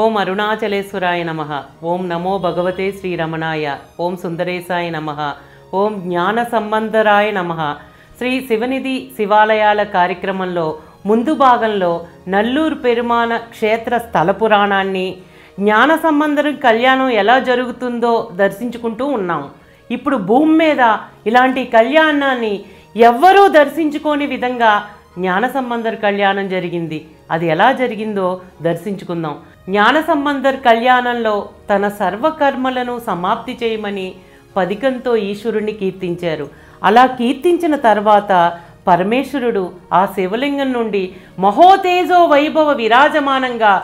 ओम अरुणाचलेश्वराय नमः। ओम नमो भगवते श्री रमणाय। ओम सुंदरेशाय नमः। ओम ज्ञान संबंधराय नमः। श्री शिवनिधि शिवालयाल कार्यक्रमंलो मुंदु भागंलो नल्लूर पेरुमान क्षेत्र स्थल पुराणान्नि ज्ञान संबंधर कल्याणं एला जरुगुतुंदो दर्शिंचुकुंटू उन्नां। इप्पुडु भूमि मीद इलांटि कल्याणान्नि एव्वरू दर्शिंचुकोनि विधंगा ज्ञान संबंधर कल्याणं जरिगिंदी। అది ఎలా జరిగిందో దర్శించుకుందాం। జ్ఞాన సంబంధర్ కళ్యాణంలో తన సర్వకర్మలను సమాప్తి చేయమని పదికంతో ఈశ్వరుణ్ణి కీర్తించారు। అలా కీర్తించిన తర్వాత పరమేశ్వరుడు ఆ శివలింగం నుండి మహోతేజో వైభవ విరాజమానంగా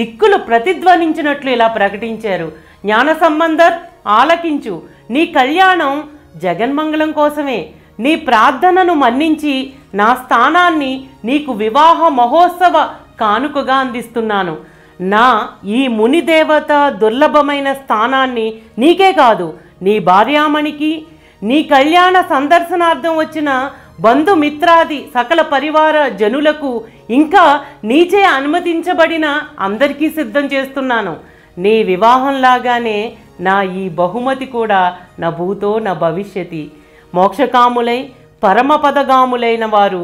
దిక్కులు ప్రతిధ్వనించినట్లు ఇలా ప్రకటించారు, జ్ఞాన సంబంధర్ ఆలకించు, నీ కళ్యాణం జగన్మంగళం కోసమే, నీ ప్రార్థనను మన్నించి నా స్థానాన్ని నీకు వివాహ మహోత్సవ కానుకగా అందిస్తున్నాను। నా ఈ ముని దేవత దుర్లభమైన స్థానాన్ని నీకే కాదు నీ భార్యామణికి, నీ కళ్యాణ సందర్శనార్థం వచ్చిన బంధుమిత్రాది సకల పరివార జనులకు, ఇంకా నీచే అనుమతించబడిన అందరికీ సిద్ధం చేస్తున్నాను। నీ వివాహంలాగానే నా ఈ బహుమతి కూడా నా భూతో నా భవిష్యతి। మోక్షకాములై పరమపదగాములైన వారు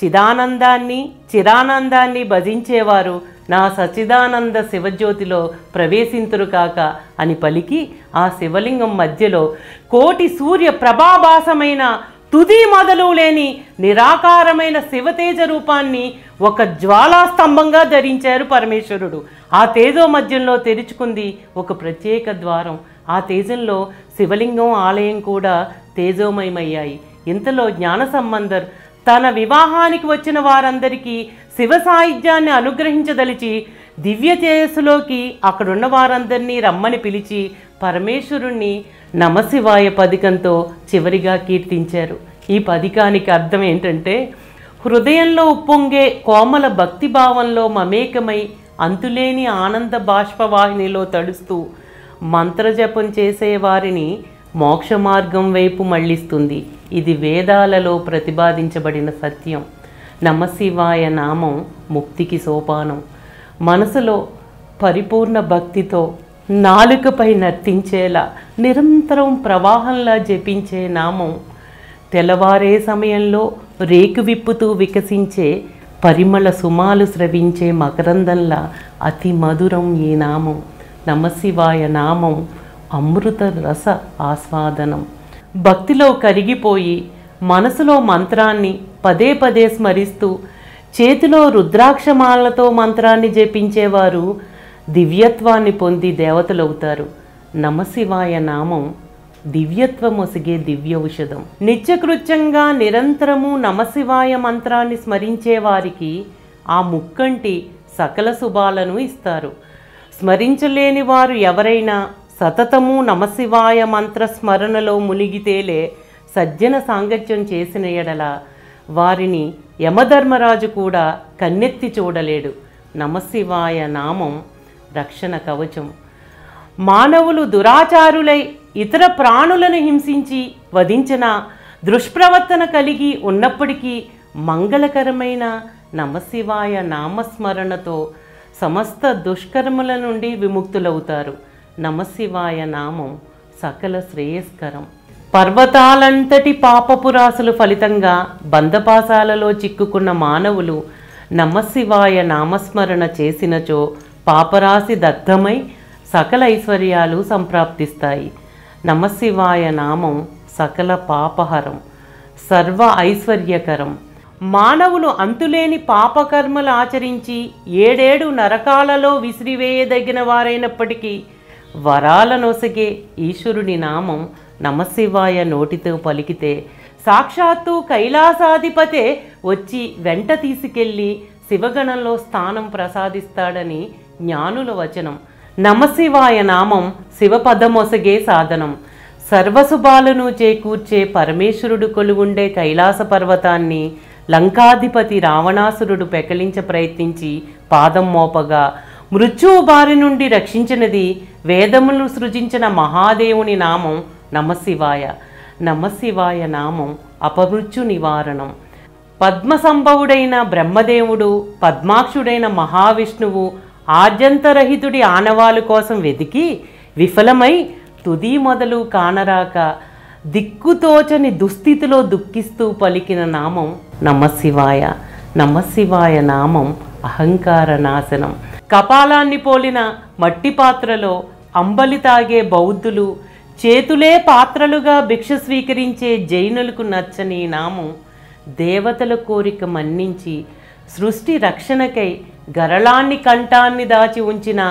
చిదానందాన్ని చిరానందాన్ని భజించేవారు నా సచిదానంద శివజ్యోతిలో ప్రవేశింతురు కాక అని పలికి ఆ శివలింగం మధ్యలో కోటి సూర్య ప్రభాభాసమైన తుది మొదలు లేని నిరాకారమైన శివతేజ రూపాన్ని ఒక జ్వాలాస్తంభంగా ధరించారు పరమేశ్వరుడు। ఆ తేజో మధ్యంలో తెరుచుకుంది ఒక ప్రత్యేక ద్వారం। ఆ తేజంలో శివలింగం ఆలయం కూడా తేజోమయమయ్యాయి। ఇంతలో జ్ఞాన సంబంధర్ తన వివాహానికి వచ్చిన వారందరికీ శివ సాహిత్యాన్ని అనుగ్రహించదలిచి దివ్య తేజస్సులోకి అక్కడున్న వారందరినీ రమ్మని పిలిచి పరమేశ్వరుణ్ణి నమశివాయ పదికంతో చివరిగా కీర్తించారు। ఈ పదికానికి అర్థం ఏంటంటే, హృదయంలో ఉప్పొంగే కోమల భక్తిభావంలో మమేకమై అంతులేని ఆనంద బాష్పవాహినిలో తడుస్తూ మంత్రజపం చేసేవారిని మోక్ష మార్గం వైపు మళ్ళిస్తుంది। ఇది వేదాలలో ప్రతిపాదించబడిన సత్యం। నమశివాయ నామం ముక్తికి సోపానం। మనసులో పరిపూర్ణ భక్తితో నాలుకపై నర్తించేలా నిరంతరం ప్రవాహంలా జపించే నామం తెల్లవారే సమయంలో రేకు విప్పుతూ వికసించే పరిమళ సుమాలు స్రవించే మకరందంలా అతి మధురం ఈ నామం। నమశివాయ నామం అమృత రస ఆస్వాదనం। భక్తిలో కరిగిపోయి మనసులో మంత్రాన్ని పదే పదే స్మరిస్తూ చేతిలో రుద్రాక్షమాలతో మంత్రాన్ని జపించేవారు దివ్యత్వాన్ని పొంది దేవతలవుతారు। నమశివాయ నామం దివ్యత్వం ఒసిగే దివ్య ఔషధం। నిత్యకృత్యంగా నిరంతరము నమశివాయ మంత్రాన్ని స్మరించే వారికి ఆ ముక్కంటి సకల శుభాలను ఇస్తారు। స్మరించలేని వారు ఎవరైనా సతతము నమశివాయ మంత్ర స్మరణలో మునిగితేలే సజ్జన సాంగత్యం చేసిన ఎడల వారిని యమధర్మరాజు కూడా కన్నెత్తి చూడలేడు। నమశివాయ నామం రక్షణ కవచం। మానవులు దురాచారులై ఇతర ప్రాణులను హింసించి వధించిన దుష్ప్రవర్తన కలిగి ఉన్నప్పటికీ మంగళకరమైన నమశివాయ నామస్మరణతో సమస్త దుష్కర్మల నుండి విముక్తులవుతారు। నమశివాయ నామం సకల శ్రేయస్కరం। పర్వతాలంతటి పాపపురాసుల ఫలితంగా బంధపాసాలలో చిక్కుకున్న మానవులు నమశివాయ నామస్మరణ చేసినచో పాపరాశి దగ్ధమై సకల ఐశ్వర్యాలు సంప్రాప్తిస్తాయి। నమశివాయ నామం సకల పాపహరం సర్వ ఐశ్వర్యకరం। మానవులు అంతులేని పాపకర్మలు ఆచరించి ఏడేడు నరకాలలో విసిరివేయదగిన వారైనప్పటికీ వరాలనొసగే ఈశ్వరుని నామం నమశివాయ నోటితో పలికితే సాక్షాత్తు కైలాసాధిపతే వచ్చి వెంట తీసుకెళ్ళి శివగణంలో స్థానం ప్రసాదిస్తాడని జ్ఞానుల వచనం। నమశివాయ నామం శివపదమొసగే సాధనం। సర్వశుభాలను చేకూర్చే పరమేశ్వరుడు కొలువుండే కైలాస పర్వతాన్ని లంకాధిపతి రావణాసురుడు పెకలించ ప్రయత్నించి పాదం మోపగా మృత్యువు బారి నుండి రక్షించినది వేదములను సృజించిన మహాదేవుని నామం నమశివాయ। నమశివాయ నామం అపమృత్యు నివారణం। పద్మసంభవుడైన బ్రహ్మదేవుడు పద్మాక్షుడైన మహావిష్ణువు ఆర్జంతరహితుడి ఆనవాలు కోసం వెతికి విఫలమై తుది మొదలు కానరాక దిక్కుతోచని దుస్థితిలో దుఃఖిస్తూ పలికిన నామం నమశివాయ. నమశివాయ నామం అహంకార నాశనం. కపాలాన్ని పోలిన మట్టి పాత్రలో అంబలి తాగే బౌద్ధులు, చేతులే పాత్రలుగా భిక్ష స్వీకరించే జైనులకు నచ్చని నామం దేవతల కోరిక మన్నించి సృష్టి రక్షణకై గరళాన్ని కంఠాన్ని దాచి ఉంచిన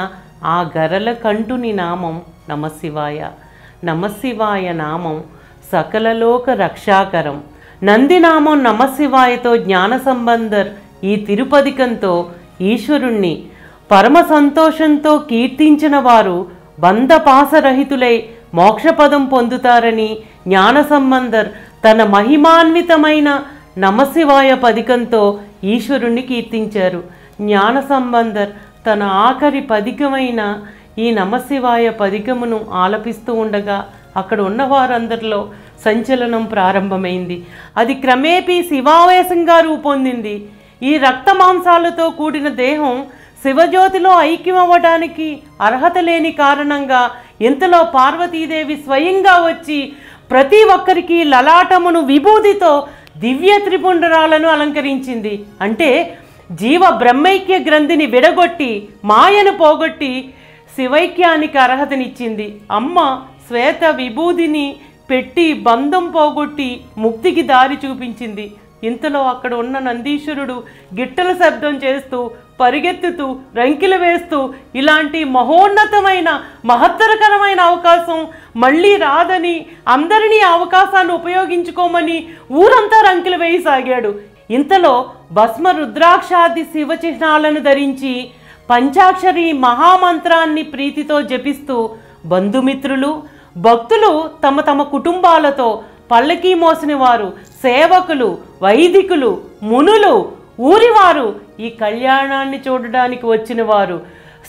ఆ గరళ కంఠుని నామం నమశివాయ. నమశివాయ నామం సకలలోక రక్షాకరం. నందినామం నమశివాయతో జ్ఞాన సంబంధర్ ఈ తిరుపదికంతో ఈశ్వరుణ్ణి పరమ సంతోషంతో కీర్తించిన వారు బంధపాసరహితులై మోక్షపదం పొందుతారని జ్ఞాన సంబంధర్ తన మహిమాన్వితమైన నమశివాయ పదికంతో ఈశ్వరుణ్ణి కీర్తించారు. జ్ఞాన సంబంధర్ తన ఆఖరి పదికమైన ఈ నమశివాయ పదికమును ఆలపిస్తూ ఉండగా అక్కడ ఉన్న వారందరిలో సంచలనం ప్రారంభమైంది. అది క్రమేపీ శివావేశంగా రూపొందింది. ఈ రక్త మాంసాలతో కూడిన దేహం శివజ్యోతిలో ఐక్యమవ్వడానికి అర్హత లేని కారణంగా ఇంతలో పార్వతీదేవి స్వయంగా వచ్చి ప్రతి ఒక్కరికి లలాటమును విభూతితో దివ్య త్రిపుండరాలను అలంకరించింది. అంటే జీవ బ్రహ్మైక్య గ్రంథిని విడగొట్టి మాయను పోగొట్టి శివైక్యానికి అర్హతనిచ్చింది. అమ్మ శ్వేత విభూతిని పెట్టి బంధం పోగొట్టి ముక్తికి దారి చూపించింది. ఇంతలో అక్కడ ఉన్న నందీశ్వరుడు గిట్టల శబ్దం చేస్తూ పరిగెత్తుతూ రంకిలు వేస్తూ ఇలాంటి మహోన్నతమైన మహత్తరకరమైన అవకాశం మళ్ళీ రాదని అందరినీ అవకాశాన్ని ఉపయోగించుకోమని ఊరంతా రంకిలు వేయసాగాడు. ఇంతలో భస్మ రుద్రాక్షాది శివ చిహ్నాలను ధరించి పంచాక్షరి మహామంత్రాన్ని ప్రీతితో జపిస్తూ బంధుమిత్రులు భక్తులు తమ తమ కుటుంబాలతో పల్లకీ మోసిన వారు సేవకులు వైదికులు మునులు ఊరివారు ఈ కళ్యాణాన్ని చూడడానికి వచ్చిన వారు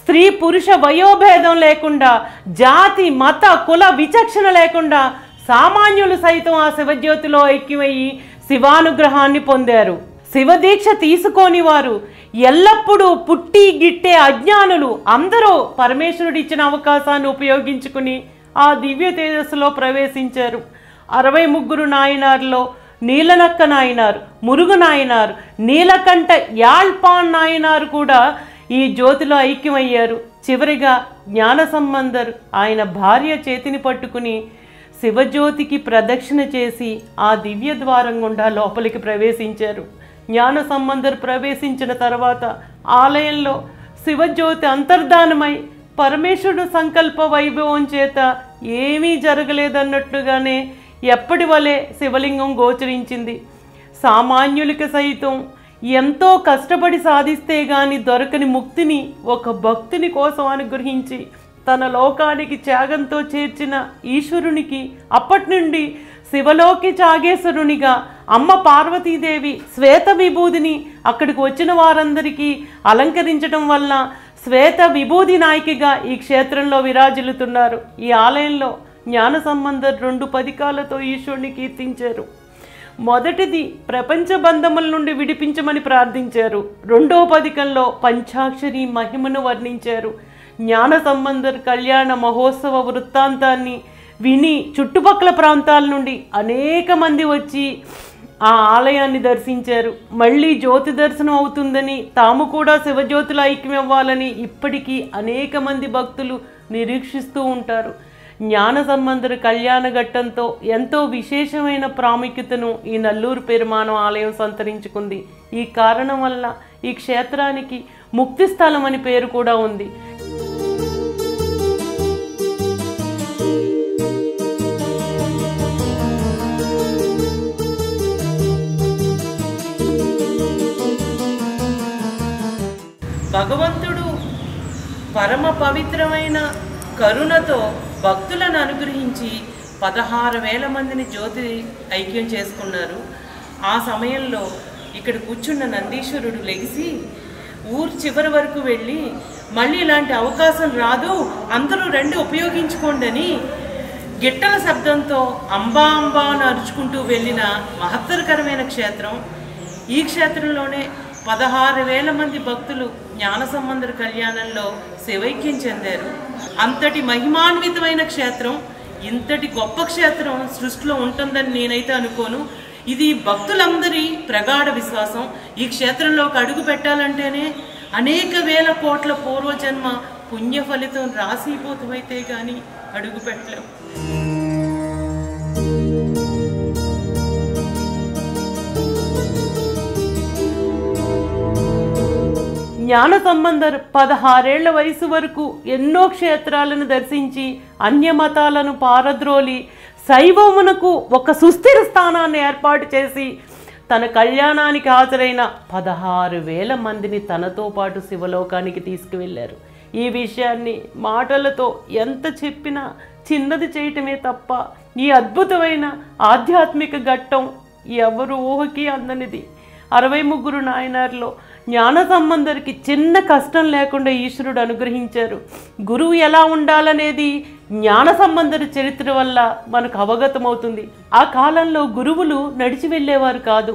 స్త్రీ పురుష వయోభేదం లేకుండా జాతి మత కుల విచక్షణ లేకుండా సామాన్యులు సైతం ఆ శివజ్యోతిలో ఐక్యమయ్యి శివానుగ్రహాన్ని పొందారు. శివదీక్ష తీసుకొని వారు ఎల్లప్పుడూ పుట్టి గిట్టే అజ్ఞానులు అందరూ పరమేశ్వరుడు ఇచ్చిన అవకాశాన్ని ఉపయోగించుకుని ఆ దివ్య తేజస్సులో ప్రవేశించారు. 63 నాయనారులో నీలనక్క నాయనారు, మురుగు నాయనారు, నీలకంఠ యాల్పాన్ నాయనారు కూడా ఈ జ్యోతిలో ఐక్యమయ్యారు. చివరిగా జ్ఞాన సంబంధర్ ఆయన భార్య చేతిని పట్టుకుని శివజ్యోతికి ప్రదక్షిణ చేసి ఆ దివ్య ద్వారం గుండా లోపలికి ప్రవేశించారు. జ్ఞాన సంబంధర్ ప్రవేశించిన తర్వాత ఆలయంలో శివజ్యోతి అంతర్ధానమై పరమేశ్వరుడు సంకల్ప వైభవం చేత ఏమీ జరగలేదన్నట్లుగానే ఎప్పటి వలె శివలింగం గోచరించింది. సామాన్యులకి సైతం ఎంతో కష్టపడి సాధిస్తే గాని దొరకని ముక్తిని ఒక భక్తుని కోసం అనుగ్రహించి తన లోకానికి త్యాగంతో చేర్చిన ఈశ్వరునికి అప్పటి నుండి శివలోకి చాగేశ్వరునిగా అమ్మ పార్వతీదేవి శ్వేత విభూతిని అక్కడికి వచ్చిన వారందరికీ అలంకరించడం వల్ల శ్వేత విభూతి నాయకిగా ఈ క్షేత్రంలో విరాజిల్లుతున్నారు. ఈ ఆలయంలో జ్ఞాన సంబంధర్ 2 పదికాలతో ఈశ్వరుని కీర్తించారు. మొదటిది ప్రపంచ బంధముల నుండి విడిపించమని ప్రార్థించారు. 2వ పదికంలో పంచాక్షరి మహిమను వర్ణించారు. జ్ఞాన సంబంధర్ కళ్యాణ మహోత్సవ వృత్తాంతాన్ని విని చుట్టుపక్కల ప్రాంతాల నుండి అనేక మంది వచ్చి ఆ ఆలయాన్ని దర్శించారు. మళ్ళీ జ్యోతి దర్శనం అవుతుందని తాము కూడా శివజ్యోతుల ఐక్యమవ్వాలని ఇప్పటికీ అనేక మంది భక్తులు నిరీక్షిస్తూ ఉంటారు. జ్ఞాన సంబంధర్ కళ్యాణ ఘట్టంతో ఎంతో విశేషమైన ప్రాముఖ్యతను ఈ నల్లూరు పెరుమానం ఆలయం సంతరించుకుంది. ఈ కారణం వల్ల ఈ క్షేత్రానికి ముక్తి స్థలం అని పేరు కూడా ఉంది. భగవంతుడు పరమ పవిత్రమైన కరుణతో భక్తులను అనుగ్రహించి 16,000 మందిని జ్యోతి ఐక్యం చేసుకున్నారు. ఆ సమయంలో ఇక్కడ కూర్చున్న నందీశ్వరుడు లెగిసి ఊరు చివరి వరకు వెళ్ళి మళ్ళీ ఇలాంటి అవకాశం రాదు, అందరూ రండి ఉపయోగించుకోండి అని గిట్టల శబ్దంతో అంబా అంబా అని అరుచుకుంటూ వెళ్ళిన మహత్తరకరమైన క్షేత్రం. ఈ క్షేత్రంలోనే 16,000 మంది భక్తులు జ్ఞాన సంబంధర్ కళ్యాణంలో సేవైక్యం చెందారు। అంతటి మహిమాన్వితమైన క్షేత్రం, ఇంతటి గొప్ప క్షేత్రం సృష్టిలో ఉంటుందని నేనైతే అనుకోను। ఇది భక్తులందరి ప్రగాఢ విశ్వాసం। ఈ క్షేత్రంలోకి అడుగు పెట్టాలంటేనే అనేక వేల కోట్ల పూర్వజన్మ పుణ్య ఫలితం రాసిపోతమైతే గాని అడుగు పెట్టలేం। జ్ఞాన సంబంధర్ 16 ఏళ్ల వయసు వరకు ఎన్నో క్షేత్రాలను దర్శించి అన్య మతాలను పారద్రోలి శైవమునకు ఒక సుస్థిర స్థానాన్ని ఏర్పాటు చేసి తన కళ్యాణానికి హాజరైన 16,000 మందిని తనతో పాటు శివలోకానికి తీసుకువెళ్ళారు। ఈ విషయాన్ని మాటలతో ఎంత చెప్పినా చిన్నది చేయటమే తప్ప ఈ అద్భుతమైన ఆధ్యాత్మిక ఘట్టం ఎవరు ఊహకి అందనిది। 63 నాయనార్లో జ్ఞాన సంబంధర్కి చిన్న కష్టం లేకుండా ఈశ్వరుడు అనుగ్రహించారు। గురువు ఎలా ఉండాలనేది జ్ఞాన సంబంధర్ చరిత్ర వల్ల మనకు అవగతమవుతుంది। ఆ కాలంలో గురువులు నడిచి వెళ్ళేవారు కాదు,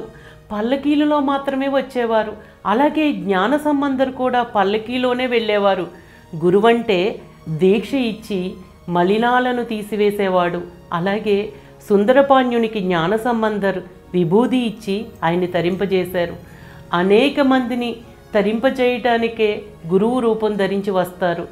పల్లకీలలో మాత్రమే వచ్చేవారు। అలాగే జ్ఞాన సంబంధర్ కూడా పల్లకీలోనే వెళ్ళేవారు। గురువంటే దీక్ష ఇచ్చి మలినాలను తీసివేసేవాడు। అలాగే సుందరపాణ్యునికి జ్ఞాన సంబంధర్ విభూది ఇచ్చి ఆయన్ని తరింపజేశారు। అనేక మందిని తరింపజేయటానికే గురువు రూపం ధరించి వస్తారు।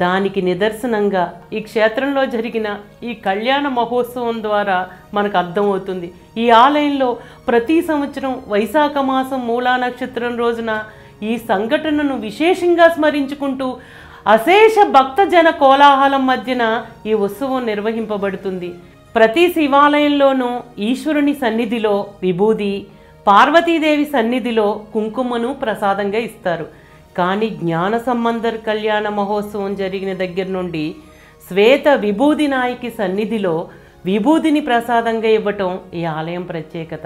దానికి నిదర్శనంగా ఈ క్షేత్రంలో జరిగిన ఈ కళ్యాణ మహోత్సవం ద్వారా మనకు అర్థమవుతుంది। ఈ ఆలయంలో ప్రతి సంవత్సరం వైశాఖ మాసం మూలా నక్షత్రం రోజున ఈ సంఘటనను విశేషంగా స్మరించుకుంటూ అశేష భక్తజన కోలాహలం మధ్యన ఈ ఉత్సవం నిర్వహింపబడుతుంది। ప్రతి శివాలయంలోనూ ఈశ్వరుని సన్నిధిలో విభూది, పార్వతీదేవి సన్నిధిలో కుంకుమను ప్రసాదంగా ఇస్తారు। కానీ జ్ఞాన సంబంధర్ కళ్యాణ మహోత్సవం జరిగిన దగ్గర నుండి శ్వేత విభూది నాయకి సన్నిధిలో విభూదిని ప్రసాదంగా ఇవ్వటం ఈ ఆలయం ప్రత్యేకత।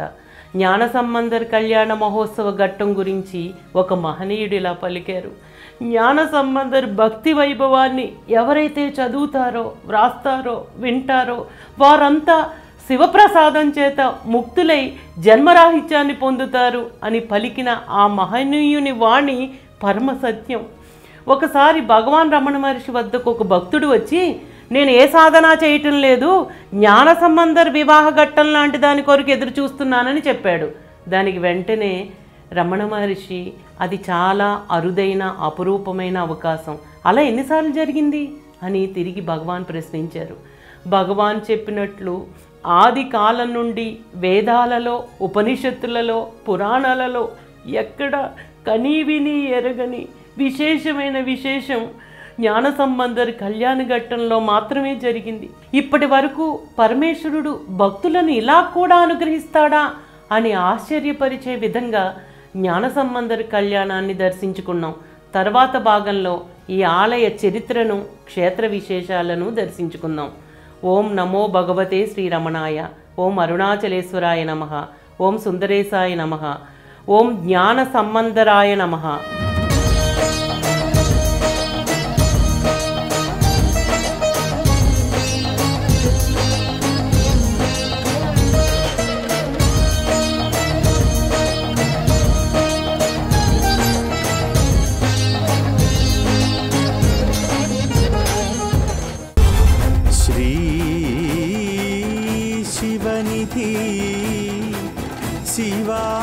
జ్ఞాన సంబంధర్ కళ్యాణ మహోత్సవ ఘట్టం గురించి ఒక మహనీయుడు ఇలా పలికారు, జ్ఞాన సంబంధర్ భక్తి వైభవాన్ని ఎవరైతే చదువుతారో, వ్రాస్తారో, వింటారో వారంతా శివప్రసాదం చేత ముక్తులై జన్మరాహిత్యాన్ని పొందుతారు అని పలికిన ఆ మహనీయుని వాణి పరమ సత్యం। ఒకసారి భగవాన్ రమణ మహర్షి వద్దకు ఒక భక్తుడు వచ్చి, నేను ఏ సాధన చేయటం లేదు, జ్ఞాన సంబంధర్ వివాహ ఘట్టం లాంటి దాని కొరకు ఎదురు చూస్తున్నానని చెప్పాడు। దానికి వెంటనే రమణ మహర్షి, అది చాలా అరుదైన అపురూపమైన అవకాశం, అలా ఎన్నిసార్లు జరిగింది అని తిరిగి భగవాన్ ప్రశ్నించారు। భగవాన్ చెప్పినట్లు ఆది కాలం నుండి వేదాలలో, ఉపనిషత్తులలో, పురాణాలలో ఎక్కడ కనీవిని ఎరగని విశేషమైన విశేషం జ్ఞాన సంబంధర్ కళ్యాణ ఘట్టంలో మాత్రమే జరిగింది। ఇప్పటి వరకు పరమేశ్వరుడు భక్తులను ఇలా కూడా అనుగ్రహిస్తాడా అని ఆశ్చర్యపరిచే విధంగా జ్ఞాన సంబంధర్ కళ్యాణాన్ని దర్శించుకున్నాం। తర్వాత భాగంలో ఈ ఆలయ చరిత్రను, క్షేత్ర విశేషాలను దర్శించుకుందాం। ఓం నమో భగవతే శ్రీరమణాయ, ఓం అరుణాచలేశ్వరాయ నమః, ఓం సుందరేశాయ నమః, ఓం జ్ఞాన సంబంధరాయ నమః। शिवनिधि शिवा